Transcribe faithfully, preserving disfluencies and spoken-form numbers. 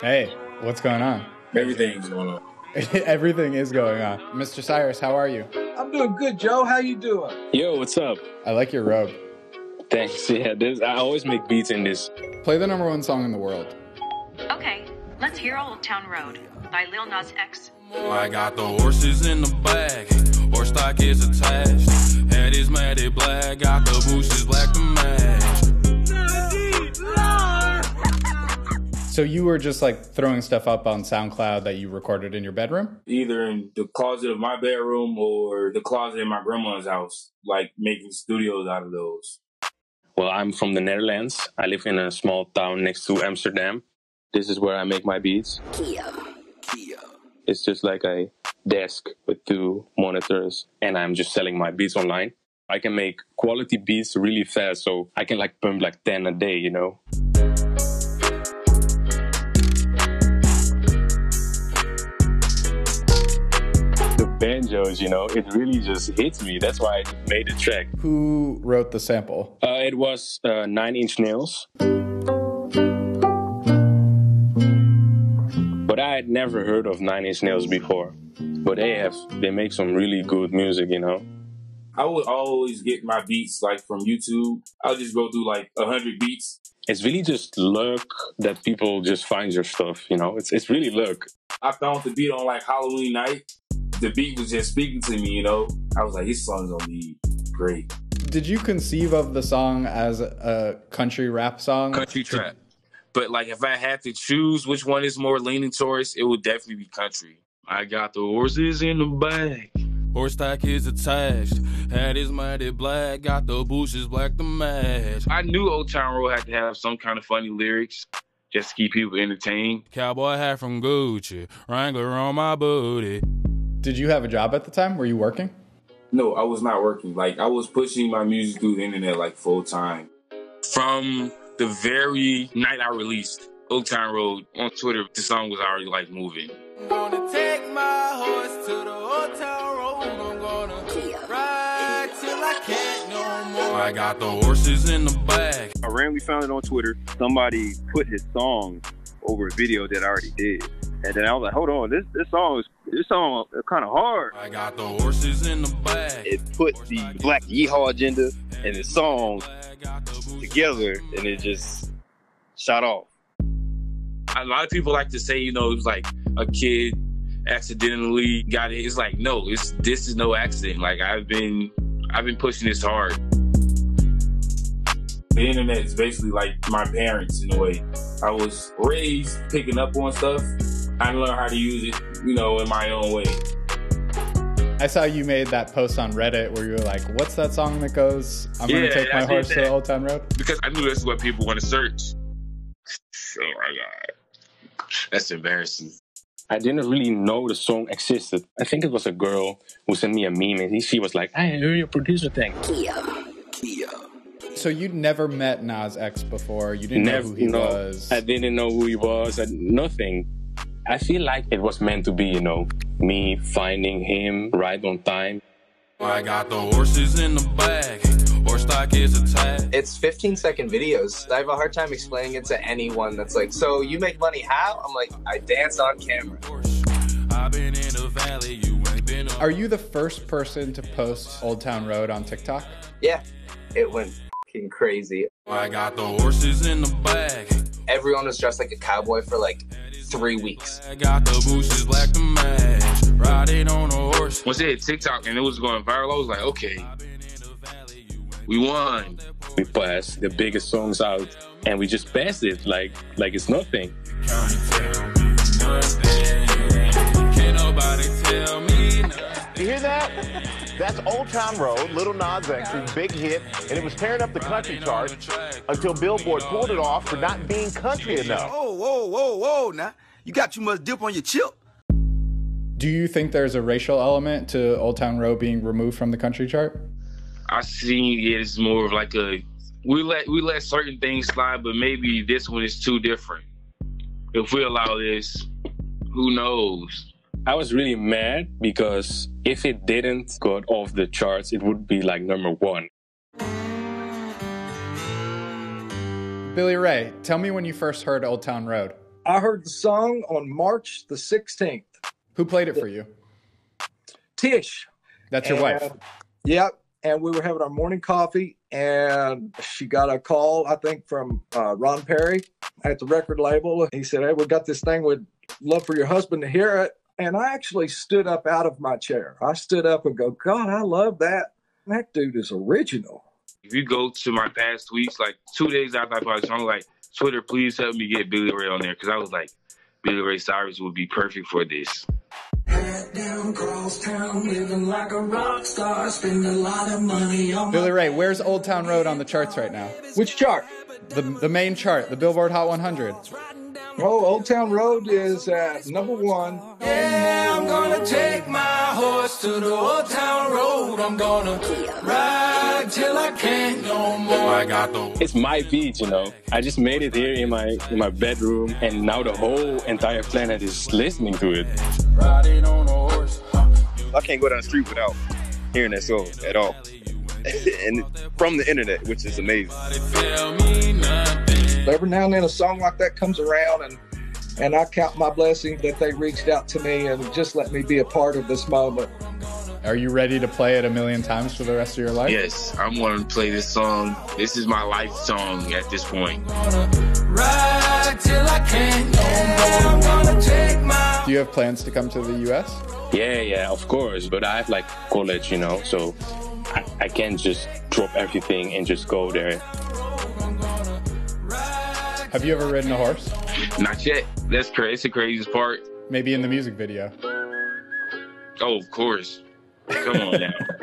Hey, what's going on? Everything's going on. Everything is going on. Mister Cyrus, how are you? I'm doing good, Joe. How you doing? Yo, what's up? I like your robe. Thanks. Yeah, this, I always make beats in this. Play the number one song in the world. Okay, let's hear Old Town Road by Lil Nas X. I got the horses in the bag, horse stock is attached. Head is matted black, got the bushes black to match. So you were just like throwing stuff up on SoundCloud that you recorded in your bedroom? Either in the closet of my bedroom or the closet in my grandma's house, like making studios out of those. Well, I'm from the Netherlands. I live in a small town next to Amsterdam. This is where I make my beats. Kia. Kia. It's just like a desk with two monitors, and I'm just selling my beats online. I can make quality beats really fast, so I can like pump like ten a day, you know? The banjos, you know, it really just hits me. That's why I made the track. Who wrote the sample? Uh, it was uh, Nine Inch Nails. I had never heard of Nine Inch Nails before, but they have they make some really good music, you know. I would always get my beats like from YouTube. I'll just go through like a hundred beats. It's really just luck that people just find your stuff, you know. It's it's really luck. I found the beat on like Halloween night. The beat was just speaking to me, you know. I was like, this song's gonna be great. Did you conceive of the song as a country rap song? Country trap. But, like, if I had to choose which one is more leaning towards, it would definitely be country. I got the horses in the back. Horse stock is attached. Hat is matted black. Got the bushes black to match. I knew Old Town Road had to have some kind of funny lyrics just to keep people entertained. Cowboy hat from Gucci. Wrangler on my booty. Did you have a job at the time? Were you working? No, I was not working. Like, I was pushing my music through the internet, like, full time. From the very night I released Old Town Road on Twitter, the song was already like moving. I'm gonna take my horse to the Old Town Road. I'm gonna ride till I can't no more. I got the horses in the bag. I randomly found it on Twitter. Somebody put his song over a video that I already did. And then I was like, hold on, this this song is this song is kind of hard. I got the horses in the bag. It put the Black Yeehaw agenda and the song together, and it just shot off. A lot of people like to say, you know, it was like a kid accidentally got it. It's like, no, it's this is no accident. Like I've been, I've been pushing this hard. The internet is basically like my parents in a way. I was raised picking up on stuff. I learned how to use it, you know, in my own way. I saw you made that post on Reddit where you were like, what's that song that goes, I'm yeah, gonna take my horse that. to the Old Town Road? Because I knew this is what people want to search. Oh my God. That's embarrassing. I didn't really know the song existed. I think it was a girl who sent me a meme and she was like, I heard your producer thing. Kia. Kia. So you'd never met Nas X before? You didn't never, know who he no, was? I didn't know who he was, I, nothing. I feel like it was meant to be, you know, me finding him right on time. I got the horses in the bag. Horse stock is attached. It's fifteen second videos. I have a hard time explaining it to anyone that's like, so you make money how? I'm like, I dance on camera. I've been in the valley, you ain't been. Are you the first person to post Old Town Road on TikTok? Yeah, it went fucking crazy. I got the horses in the bag. Everyone was dressed like a cowboy for like three weeks. Once it hit TikTok and it was going viral, I was like, okay, we won. We passed the biggest songs out and we just passed it like like it's nothing. You hear that? That's Old Town Road, Lil Nas X's big hit, and it was tearing up the country chart until Billboard pulled it off for not being country enough. Whoa, whoa, whoa, whoa, now, you got too much dip on your chip. Do you think there's a racial element to Old Town Road being removed from the country chart? I see it as more of like a, we let, we let certain things slide, but maybe this one is too different. If we allow this, who knows? I was really mad because if it didn't go off the charts, it would be like number one. Billy Ray, tell me when you first heard Old Town Road. I heard the song on March the sixteenth. Who played it for you? Tish. That's your and, wife. Yep. And we were having our morning coffee, and she got a call, I think, from uh, Ron Perry at the record label. He said, hey, we got this thing. We'd love for your husband to hear it. And I actually stood up out of my chair. I stood up and go, God, I love that. That dude is original. If you go to my past tweets, like two days after I bought the song, like, Twitter, please help me get Billy Ray on there. Because I was like, Billy Ray Cyrus would be perfect for this. Down cross town, living like a rock star, spend a lot of money on Billy Ray, where's Old Town Road on the charts right now? Which chart? The the main chart, the Billboard Hot one hundred. Oh, Old Town Road is at number one. Yeah, I'm gonna take my horse to the Old Town Road. I'm gonna ride till I can't no more. I got those. It's my beat, you know. I just made it here in my in my bedroom, and now the whole entire planet is listening to it. Riding on a horse. I can't go down the street without hearing that song at all. And from the internet, which is amazing. Every now and then a song like that comes around, and and I count my blessings that they reached out to me and just let me be a part of this moment. Are you ready to play it a million times for the rest of your life? Yes, I'm going to play this song. This is my life song at this point. Ride till I can't no more. Take my... Do you have plans to come to the U S? Yeah, yeah, of course. But I have, like, college, you know, so... I, I can't just drop everything and just go there. Have you ever ridden a horse? Not yet. That's crazy. It's the craziest part. Maybe in the music video. Oh, of course. Come on now.